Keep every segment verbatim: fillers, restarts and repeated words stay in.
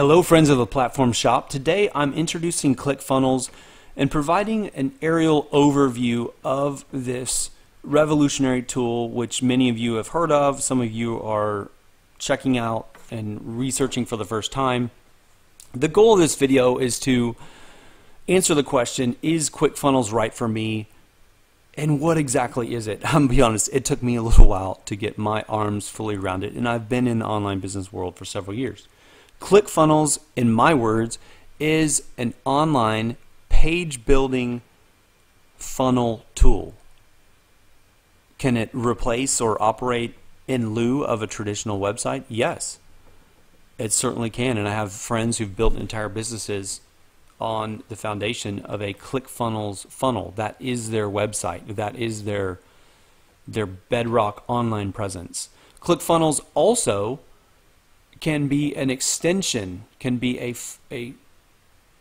Hello friends of the Platform Shop. Today I'm introducing ClickFunnels and providing an aerial overview of this revolutionary tool, which many of you have heard of, some of you are checking out and researching for the first time. The goal of this video is to answer the question, is ClickFunnels right for me? And what exactly is it? I'm gonna be honest, it took me a little while to get my arms fully around it, and I've been in the online business world for several years. ClickFunnels, in my words, is an online page building funnel tool. Can it replace or operate in lieu of a traditional website? Yes, it certainly can. And I have friends who've built entire businesses on the foundation of a ClickFunnels funnel. That is their website. That is their, their bedrock online presence. ClickFunnels also can be an extension, can be a, a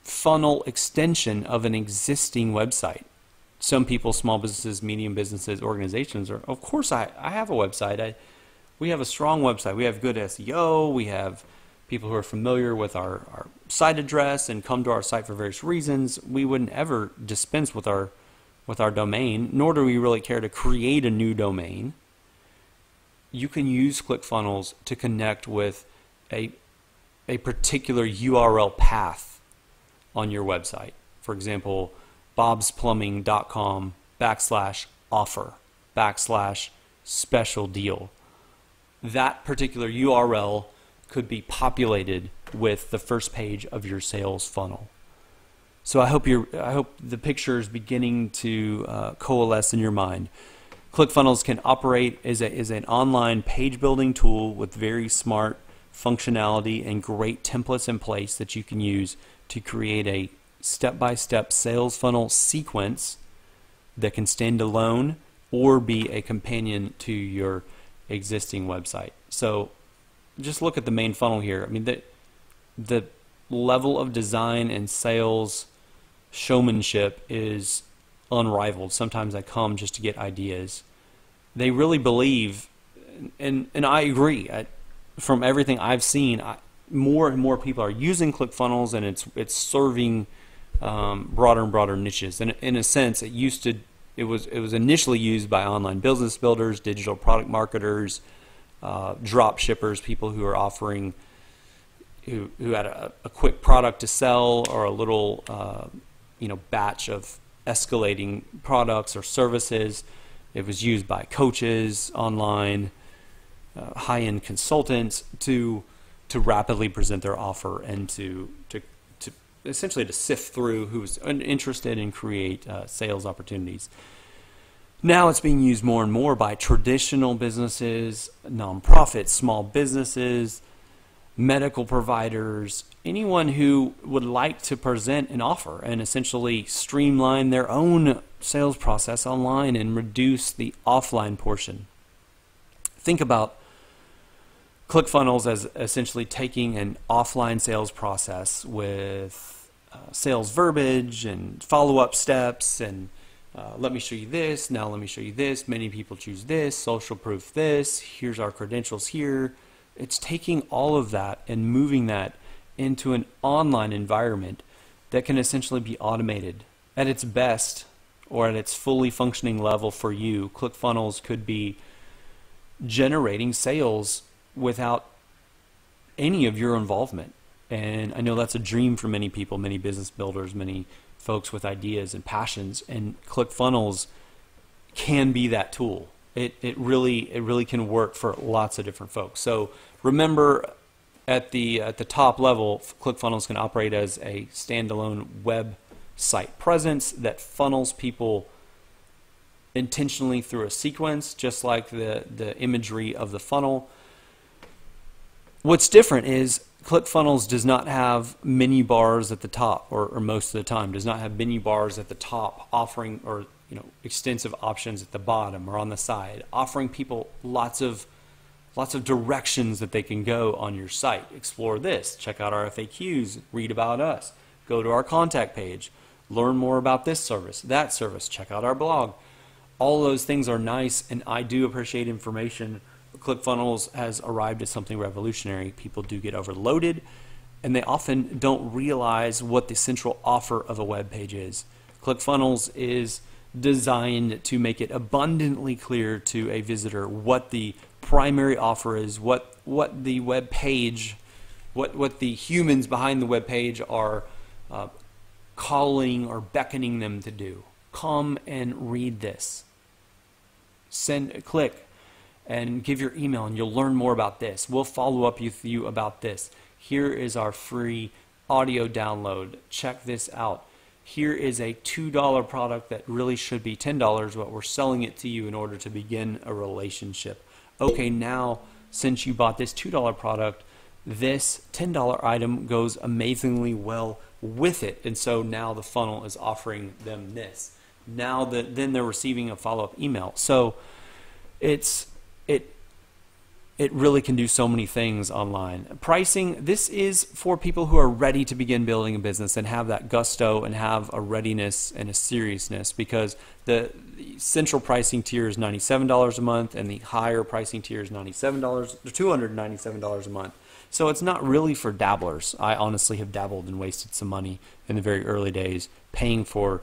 funnel extension of an existing website. Some people, small businesses, medium businesses, organizations are, of course, I, I have a website. I, we have a strong website. We have good S E O. We have people who are familiar with our, our site address and come to our site for various reasons. We wouldn't ever dispense with our, with our domain, nor do we really care to create a new domain. You can use ClickFunnels to connect with A, a particular U R L path on your website. For example, bobsplumbing.com backslash offer backslash special deal. That particular U R L could be populated with the first page of your sales funnel. So I hope you're, I hope the picture is beginning to uh, coalesce in your mind. ClickFunnels can operate as a, as an online page building tool with very smart functionality and great templates in place that you can use to create a step-by-step sales funnel sequence that can stand alone or be a companion to your existing website. So just look at the main funnel here. I mean, the, the level of design and sales showmanship is unrivaled. Sometimes I come just to get ideas. They really believe, and, and I agree, I, from everything I've seen, I, more and more people are using ClickFunnels, and it's it's serving um, broader and broader niches. And in a sense, it used to it was it was initially used by online business builders, digital product marketers, uh, drop shippers, people who are offering who who had a, a quick product to sell or a little uh, you know batch of escalating products or services. It was used by coaches online. Uh, high-end consultants to to rapidly present their offer and to to, to essentially to sift through who's interested and create uh, sales opportunities. Now it's being used more and more by traditional businesses, nonprofits, small businesses, medical providers, anyone who would like to present an offer and essentially streamline their own sales process online and reduce the offline portion. Think about ClickFunnels as essentially taking an offline sales process with uh, sales verbiage and follow-up steps and uh, let me show you this, now let me show you this, many people choose this, social proof this, here's our credentials here. It's taking all of that and moving that into an online environment that can essentially be automated. At its best, or at its fully functioning level for you, ClickFunnels could be generating sales without any of your involvement. And I know that's a dream for many people, many business builders, many folks with ideas and passions, and ClickFunnels can be that tool. It, it, really, it really can work for lots of different folks. So remember, at the, at the top level, ClickFunnels can operate as a standalone website presence that funnels people intentionally through a sequence, just like the, the imagery of the funnel. What's different is ClickFunnels does not have menu bars at the top, or, or most of the time does not have menu bars at the top, offering or you know extensive options at the bottom or on the side, offering people lots of lots of directions that they can go on your site. Explore this, check out our F A Qs, read about us, go to our contact page, learn more about this service, that service, check out our blog. All those things are nice, and I do appreciate information. ClickFunnels has arrived at something revolutionary. People do get overloaded. and they often don't realize what the central offer of a web page is. ClickFunnels is designed to make it abundantly clear to a visitor what the primary offer is, what what the web page, what what the humans behind the web page are uh, calling or beckoning them to do. Come and read this. Send, click, and give your email, and you'll learn more about this. We'll follow up with you about this. Here is our free audio download. Check this out. Here is a two dollar product that really should be ten dollars, but we're selling it to you in order to begin a relationship. Okay, now since you bought this two dollar product, this ten dollar item goes amazingly well with it, and so now the funnel is offering them this. Now that then they're receiving a follow-up email. So it's it it really can do so many things online. Pricing, this is for people who are ready to begin building a business and have that gusto and have a readiness and a seriousness, because the, the central pricing tier is ninety-seven dollars a month and the higher pricing tier is ninety-seven dollars, two hundred ninety-seven dollars a month. So it's not really for dabblers. I honestly have dabbled and wasted some money in the very early days paying for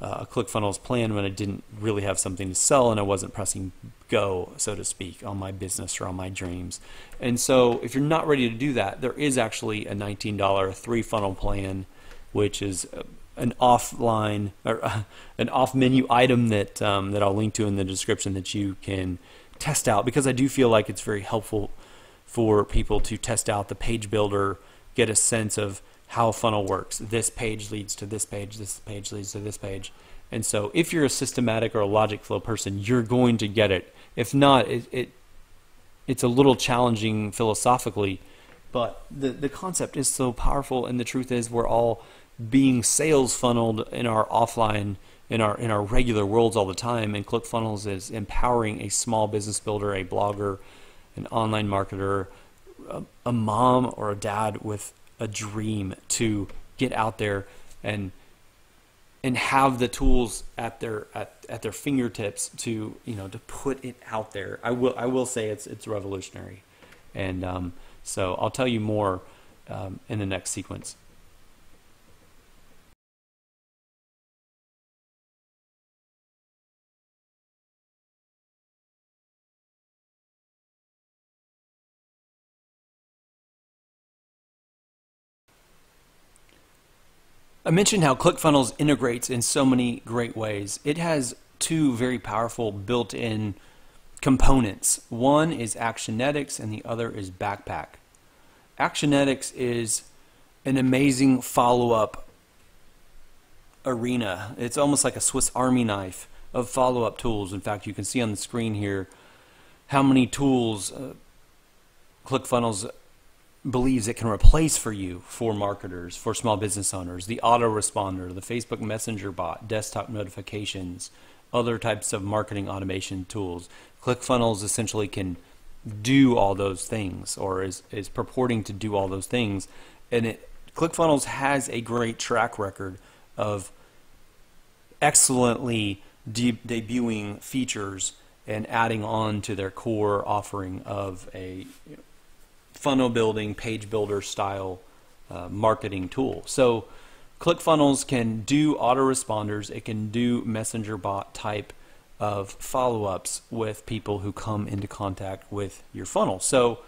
a ClickFunnels plan when I didn't really have something to sell and I wasn't pressing go, so to speak, on my business or on my dreams. And so if you're not ready to do that, there is actually a nineteen dollar three funnel plan, which is an offline or an off menu item that um, that I'll link to in the description that you can test out, because I do feel like it's very helpful for people to test out the page builder, get a sense of how funnel works. This page leads to this page, this page leads to this page. And so if you're a systematic or a logic flow person, you're going to get it. If not, it, it it's a little challenging philosophically, but the, the concept is so powerful, and the truth is we're all being sales funneled in our offline, in our, in our regular worlds all the time, and ClickFunnels is empowering a small business builder, a blogger, an online marketer, a, a mom or a dad with a dream to get out there and and have the tools at their at, at their fingertips to you know to put it out there. I will I will say it's it's revolutionary, and um, so I'll tell you more um, in the next sequence. I mentioned how ClickFunnels integrates in so many great ways. It has two very powerful built-in components. One is Actionetics and the other is Backpack. Actionetics is an amazing follow-up arena. It's almost like a Swiss Army knife of follow-up tools. In fact, you can see on the screen here how many tools uh, ClickFunnels believes it can replace for you, for marketers, for small business owners: the autoresponder, the Facebook Messenger bot, desktop notifications, other types of marketing automation tools. ClickFunnels essentially can do all those things, or is, is purporting to do all those things. And it, ClickFunnels has a great track record of excellently de debuting features and adding on to their core offering of a you know, funnel building, page builder style uh, marketing tool. So ClickFunnels can do autoresponders, it can do messenger bot type of follow-ups with people who come into contact with your funnel. So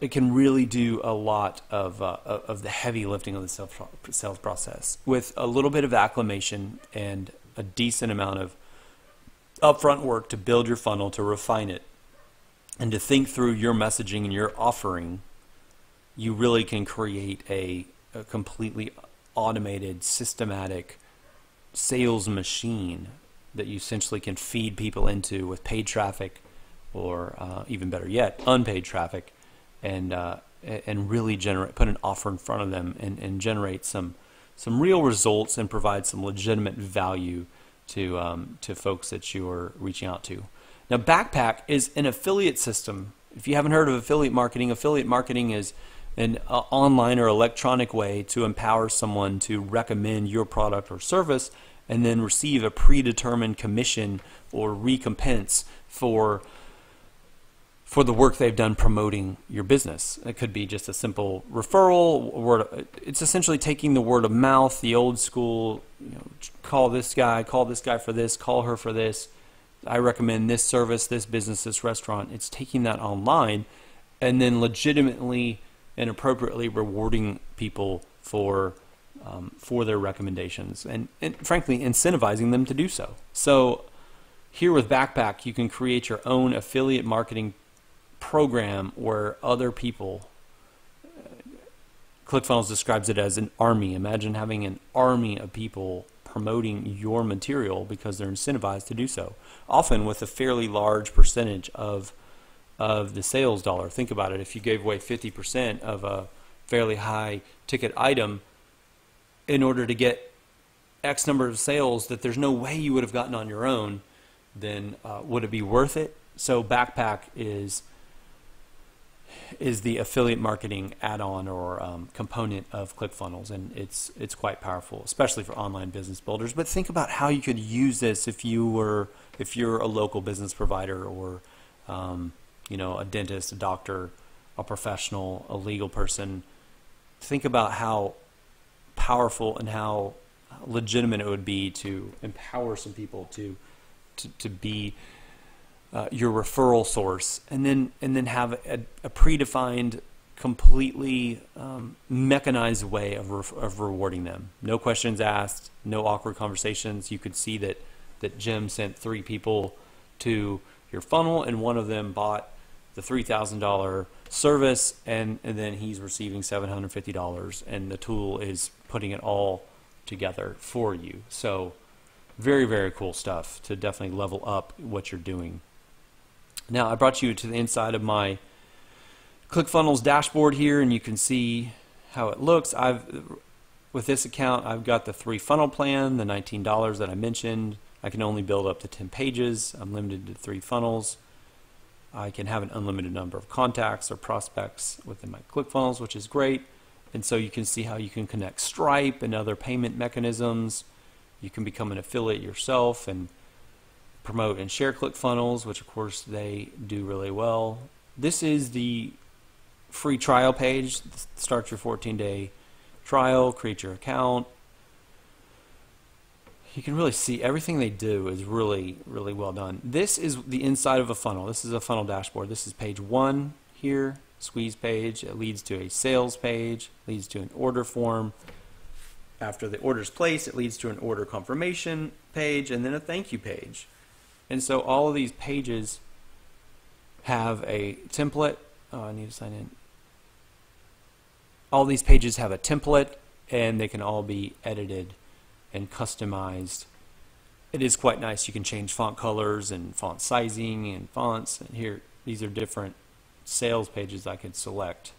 it can really do a lot of, uh, of the heavy lifting of the sales, pro sales process with a little bit of acclimation and a decent amount of upfront work to build your funnel, to refine it, and to think through your messaging and your offering. You really can create a, a completely automated, systematic sales machine that you essentially can feed people into with paid traffic, or uh, even better yet, unpaid traffic, and uh, and really generate, put an offer in front of them, and, and generate some some real results and provide some legitimate value to um, to folks that you're reaching out to. Now, Backpack is an affiliate system. If you haven't heard of affiliate marketing, affiliate marketing is an uh, online or electronic way to empower someone to recommend your product or service and then receive a predetermined commission or recompense for for the work they've done promoting your business. It could be just a simple referral. Word. It's essentially taking the word of mouth, the old school, you know, call this guy, call this guy for this, call her for this. I recommend this service, this business, this restaurant. It's taking that online and then legitimately and appropriately rewarding people for um, for their recommendations and, and frankly incentivizing them to do so. So here with Backpack, you can create your own affiliate marketing program where other people, ClickFunnels describes it as an army. Imagine having an army of people promoting your material because they're incentivized to do so, often with a fairly large percentage of of the sales dollar. Think about it. If you gave away fifty percent of a fairly high ticket item in order to get X number of sales that there's no way you would have gotten on your own, then uh, would it be worth it? So Backpack is is the affiliate marketing add-on or um, component of ClickFunnels, and it's it's quite powerful, especially for online business builders. But think about how you could use this if you were if you're a local business provider or um, you know, a dentist, a doctor, a professional, a legal person. Think about how powerful and how legitimate it would be to empower some people to to, to be Uh, your referral source, and then and then have a, a predefined, completely um, mechanized way of re of rewarding them. No questions asked, no awkward conversations. You could see that that Jim sent three people to your funnel, and one of them bought the three thousand dollar service, and and then he's receiving seven hundred fifty dollars, and the tool is putting it all together for you. So very very cool stuff to definitely level up what you're doing. Now I brought you to the inside of my ClickFunnels dashboard here, and you can see how it looks. I've, with this account, I've got the three funnel plan, the nineteen dollars that I mentioned. I can only build up to ten pages. I'm limited to three funnels. I can have an unlimited number of contacts or prospects within my ClickFunnels, which is great. And so you can see how you can connect Stripe and other payment mechanisms. You can become an affiliate yourself and promote and share ClickFunnels, which of course they do really well. This is the free trial page. Start your fourteen day trial, create your account. You can really see everything they do is really, really well done. This is the inside of a funnel. This is a funnel dashboard. This is page one here, squeeze page. It leads to a sales page, leads to an order form. After the order's placed, it leads to an order confirmation page and then a thank you page. And so all of these pages have a template. Oh, I need to sign in. All these pages have a template, and they can all be edited and customized. It is quite nice. You can change font colors and font sizing and fonts. And here, these are different sales pages I could select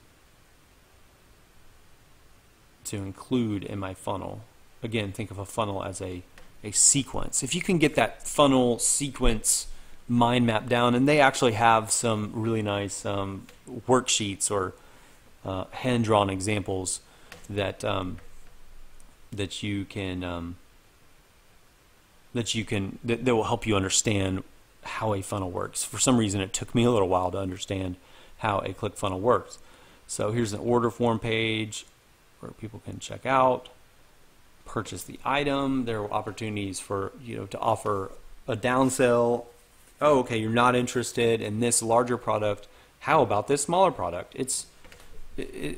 to include in my funnel. Again, think of a funnel as a a sequence. If you can get that funnel sequence mind map down, and they actually have some really nice um, worksheets or uh, hand-drawn examples that um, that you can um, that you can that, that will help you understand how a funnel works. For some reason, it took me a little while to understand how a ClickFunnel works. So here's an order form page where people can check out, purchase the item. There are opportunities for, you know, to offer a down sell. Oh, okay, you're not interested in this larger product. How about this smaller product? It's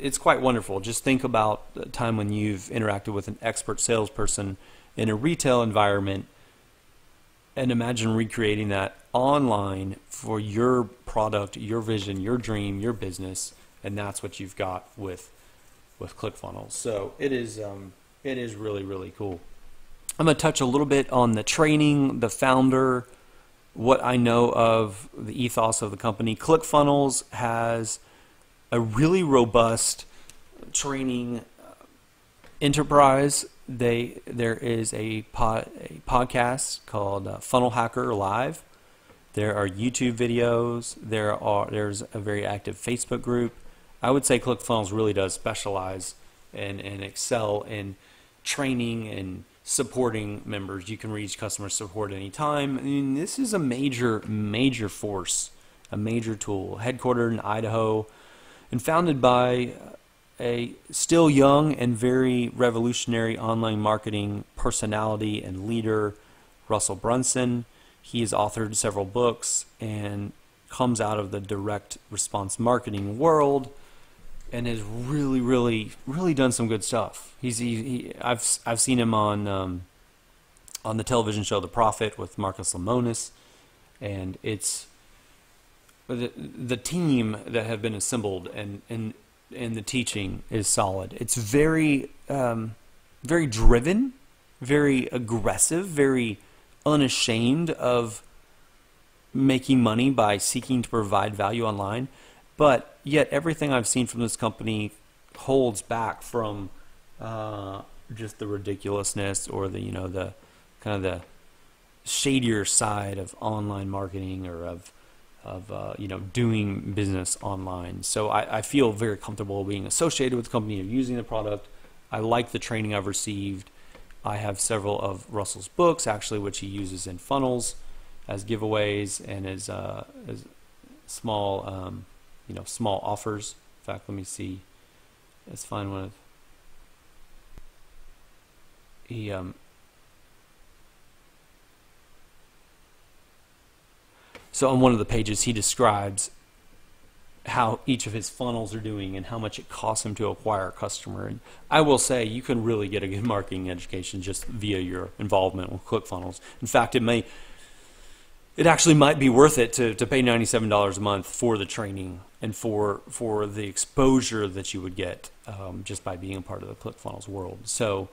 it's quite wonderful. Just think about the time when you've interacted with an expert salesperson in a retail environment, and imagine recreating that online for your product, your vision, your dream, your business, and that's what you've got with with ClickFunnels. So it is um, it is really, really cool. I'm going to touch a little bit on the training, the founder, what I know of the ethos of the company. ClickFunnels has a really robust training enterprise. They there is a, pod, a podcast called uh, Funnel Hacker Live. There are YouTube videos. There are there's a very active Facebook group. I would say ClickFunnels really does specialize and, and excel in training and supporting members. You can reach customer support anytime. I mean, this is a major, major force a major tool, headquartered in Idaho and founded by a still young and very revolutionary online marketing personality and leader, Russell Brunson. He has authored several books and comes out of the direct response marketing world and has really, really, really done some good stuff. He's he, he, I've I've seen him on um, on the television show The Profit with Marcus Lemonis, and it's the the team that have been assembled and and and the teaching is solid. It's very um, very driven, very aggressive, very unashamed of making money by seeking to provide value online. But yet everything I've seen from this company holds back from uh, just the ridiculousness or the, you know, the kind of the shadier side of online marketing or of, of uh, you know, doing business online. So I, I feel very comfortable being associated with the company and using the product. I like the training I've received. I have several of Russell's books, actually, which he uses in funnels as giveaways and as, uh, as small... Um, you know, small offers. In fact, let me see. Let's find one of he. Um, so on one of the pages, he describes how each of his funnels are doing and how much it costs him to acquire a customer. And I will say, you can really get a good marketing education just via your involvement with ClickFunnels. In fact, it may. It actually might be worth it to, to pay ninety-seven dollars a month for the training and for for the exposure that you would get um, just by being a part of the ClickFunnels world. So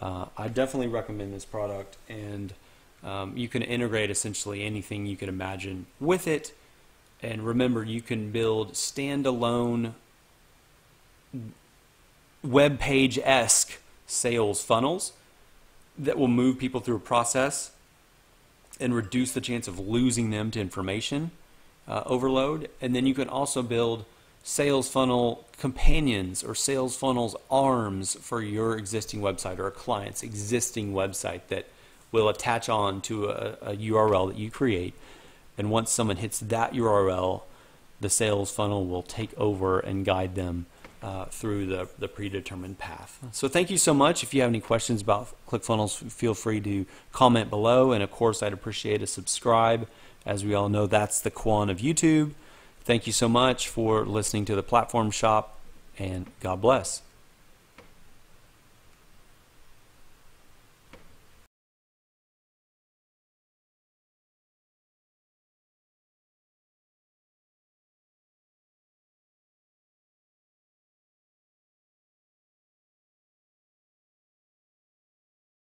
uh, I definitely recommend this product, and um, you can integrate essentially anything you can imagine with it. And remember, you can build standalone web page-esque sales funnels that will move people through a process and reduce the chance of losing them to information uh, overload. And then you can also build sales funnel companions or sales funnels arms for your existing website or a client's existing website that will attach on to a, a U R L that you create. And once someone hits that U R L, the sales funnel will take over and guide them uh, through the, the predetermined path. So thank you so much. If you have any questions about ClickFunnels, feel free to comment below, and of course I'd appreciate a subscribe. As we all know, that's the quan of YouTube. Thank you so much for listening to The Platform Shop, and God bless.